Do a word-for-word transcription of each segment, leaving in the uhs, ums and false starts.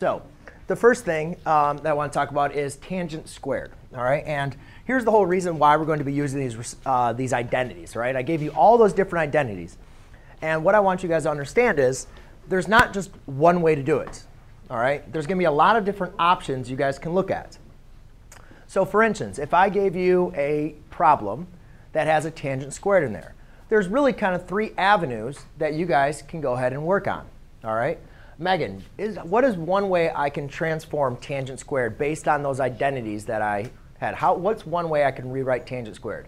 So the first thing um, that I want to talk about is tangent squared. All right, and here's the whole reason why we're going to be using these uh, these identities. Right, I gave you all those different identities, and what I want you guys to understand is there's not just one way to do it. All right, there's going to be a lot of different options you guys can look at. So for instance, if I gave you a problem that has a tangent squared in there, there's really kind of three avenues that you guys can go ahead and work on. All right. Megan, is, what is one way I can transform tangent squared based on those identities that I had? How, what's one way I can rewrite tangent squared?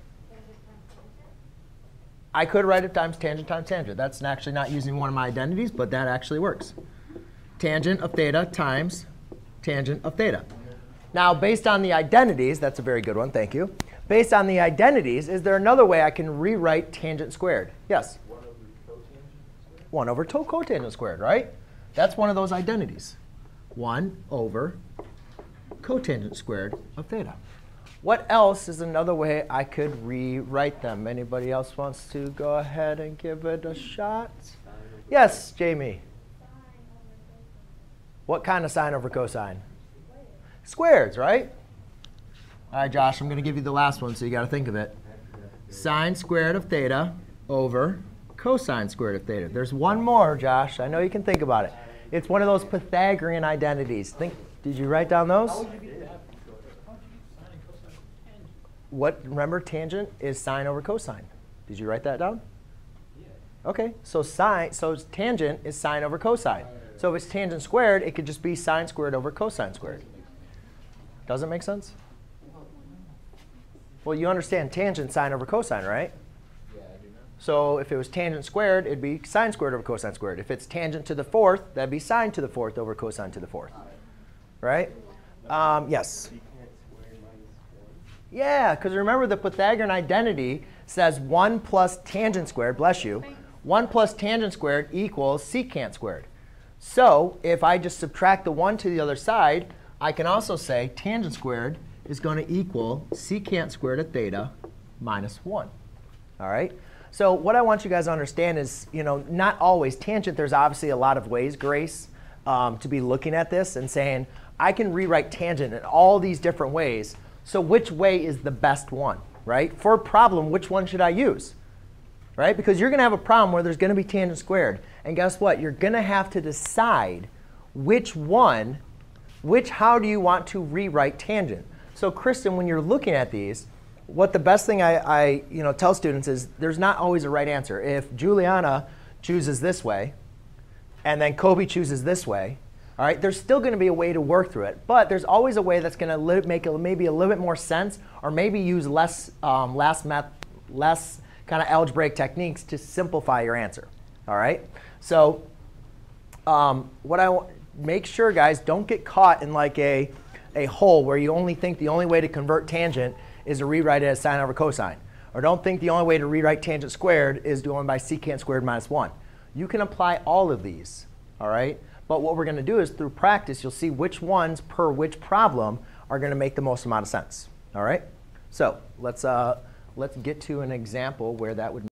I could write it times tangent times tangent. That's actually not using one of my identities, but that actually works. Tangent of theta times tangent of theta. Now, based on the identities, that's a very good one. Thank you. Based on the identities, is there another way I can rewrite tangent squared? Yes? one over cotangent squared, right? That's one of those identities, one over cotangent squared of theta. What else is another way I could rewrite them? Anybody else wants to go ahead and give it a shot? Yes, Jamie. What kind of sine over cosine? Squares, right? All right, Josh, I'm going to give you the last one, so you got to think of it. Sine squared of theta over cosine squared of theta. There's one more, Josh. I know you can think about it. It's one of those Pythagorean identities. Think, did you write down those? What? Remember, tangent is sine over cosine. Did you write that down? OK, so sine, so tangent is sine over cosine. So if it's tangent squared, it could just be sine squared over cosine squared. Does it make sense? Well, you understand tangent sine over cosine, right? So if it was tangent squared, it'd be sine squared over cosine squared. If it's tangent to the fourth, that'd be sine to the fourth over cosine to the fourth. Right? Um, yes? Yeah, because remember the Pythagorean identity says one plus tangent squared, bless you, one plus tangent squared equals secant squared. So if I just subtract the one to the other side, I can also say tangent squared is going to equal secant squared of theta minus one. All right? So what I want you guys to understand is, you know, not always tangent. There's obviously a lot of ways, Grace, um, to be looking at this and saying, I can rewrite tangent in all these different ways. So which way is the best one, right? For a problem, which one should I use, right? Because you're going to have a problem where there's going to be tangent squared. And guess what? You're going to have to decide which one, which how do you want to rewrite tangent. So Kristen, when you're looking at these, what the best thing I, I you know, tell students is there's not always a right answer. If Juliana chooses this way, and then Kobe chooses this way, all right, there's still going to be a way to work through it. But there's always a way that's going to make a, maybe a little bit more sense, or maybe use less, um, less, math, less kind of algebraic techniques to simplify your answer. All right. So um, what I make sure, guys, don't get caught in like a, a hole where you only think the only way to convert tangent is to rewrite it as sine over cosine. Or don't think the only way to rewrite tangent squared is doing by secant squared minus one. You can apply all of these, all right? But what we're going to do is through practice, you'll see which ones per which problem are going to make the most amount of sense, all right? So let's, uh, let's get to an example where that would